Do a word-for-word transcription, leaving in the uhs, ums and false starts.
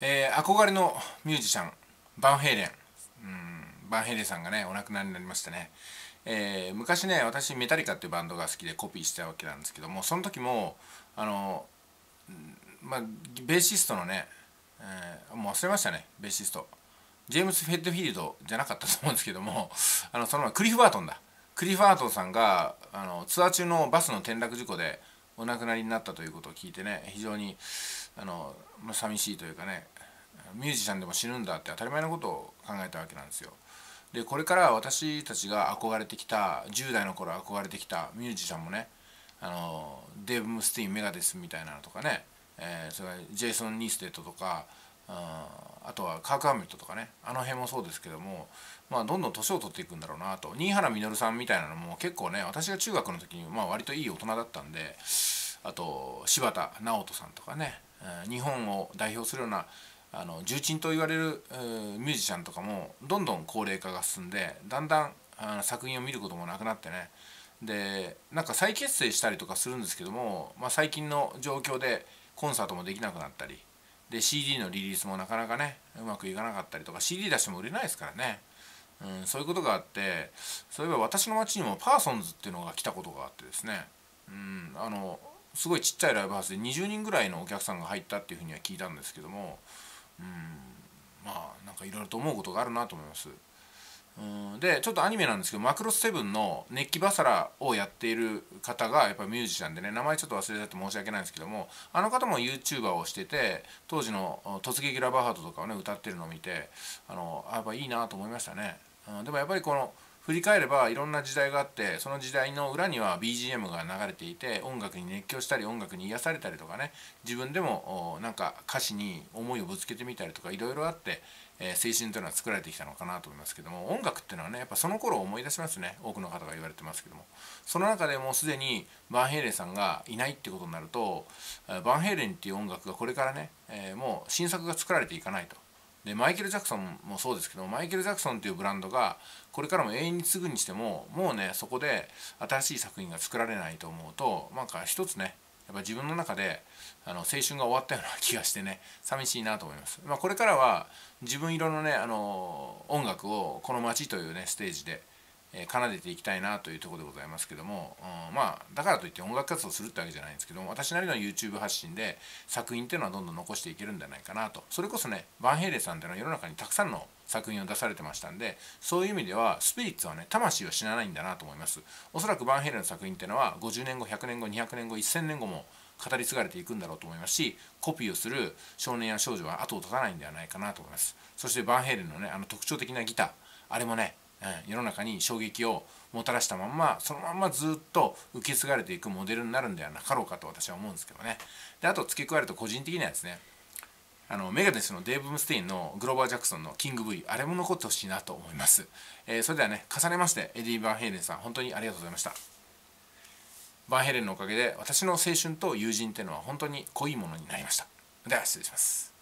えー、憧れのミュージシャンバンヘイレン、うん、バンヘイレンさんがねお亡くなりになりましてね、えー、昔ね私メタリカっていうバンドが好きでコピーしたわけなんですけども、その時もあの、まあ、ベーシストのね、えー、もう忘れましたね、ベーシストジェームス・フェッドフィールドじゃなかったと思うんですけども、あのその前クリフ・バートンだクリフ・バートンさんがあのツアー中のバスの転落事故でお亡くなりになったということを聞いてね、非常にあの寂しいというかね、ミュージシャンでも死ぬんだって当たり前のことを考えたわけなんですよ。でこれから私たちが憧れてきたじゅう代の頃憧れてきたミュージシャンもね、あのデーブ・ムスティーンメガデスみたいなのとかね、えー、それからジェイソン・ニーステッドとか、あとはカーク・ハミットとかね、あの辺もそうですけども、まあ、どんどん年を取っていくんだろうなと。新原稔さんみたいなのも結構ね、私が中学の時にまあ割といい大人だったんで、あと柴田直人さんとかね、日本を代表するようなあの重鎮と言われるミュージシャンとかもどんどん高齢化が進んで、だんだんあの作品を見ることもなくなってね、でなんか再結成したりとかするんですけども、まあ、最近の状況でコンサートもできなくなったり。で シーディー のリリースもなかなかねうまくいかなかったりとか、 シーディー 出しても売れないですからね、うん、そういうことがあって、そういえば私の町にもパーソンズっていうのが来たことがあってですね、うん、あのすごいちっちゃいライブハウスでにじゅうにんぐらいのお客さんが入ったっていうふうには聞いたんですけども、うん、まあなんかいろいろと思うことがあるなと思います。うん、でちょっとアニメなんですけど、マクロスセブンの熱気バサラをやっている方がやっぱりミュージシャンでね、名前ちょっと忘れちゃって申し訳ないんですけども、あの方も ユーチューバー をしてて、当時の「突撃ラバーハート」とかをね歌ってるのを見て、あのやっぱいいなと思いましたね。うん、でもやっぱりこの振り返ればいろんな時代があって、その時代の裏には ビージーエム が流れていて、音楽に熱狂したり音楽に癒されたりとかね、自分でもなんか歌詞に思いをぶつけてみたりとかいろいろあって、えー、青春というのは作られてきたのかなと思いますけども、音楽っていうのはねやっぱその頃を思い出しますね。多くの方が言われてますけども、その中でもうすでにバンヘイレンさんがいないってことになると、バンヘイレンっていう音楽がこれからね、えー、もう新作が作られていかないと。でマイケル・ジャクソンもそうですけど、マイケル・ジャクソンというブランドがこれからも永遠に継ぐにしても、もうねそこで新しい作品が作られないと思うと、なんか一つねやっぱ自分の中であの青春が終わったような気がしてね、寂しいなと思います。まあ、これからは自分色のねあの音楽をこの街というねステージで奏でていきたいなというところでございますけども、うん、まあだからといって音楽活動するってわけじゃないんですけども、私なりの ユーチューブ 発信で作品っていうのはどんどん残していけるんじゃないかなと。それこそねバンヘイレンさんっていうのは世の中にたくさんの作品を出されてましたんで、そういう意味ではスピリッツはね魂は死なないんだなと思います。おそらくバンヘイレンの作品っていうのはごじゅうねんごひゃくねんごにひゃくねんごせんねんごも語り継がれていくんだろうと思いますし、コピーをする少年や少女は後を絶たないんではないかなと思います。そしてバンヘイレンのねあの特徴的なギター、あれもね世の中に衝撃をもたらしたまんまそのまんまずっと受け継がれていくモデルになるんではなかろうかと私は思うんですけどね。であと付け加えると個人的にはですね、あのメガデスのデーブ・ムスティーンのグローバー・ジャクソンのキング ブイ、 あれも残ってほしいなと思います。えー、それではね重ねましてエディ・バンヘイレンさん本当にありがとうございました。バンヘイレンのおかげで私の青春と友人っていうのは本当に濃いものになりました。では失礼します。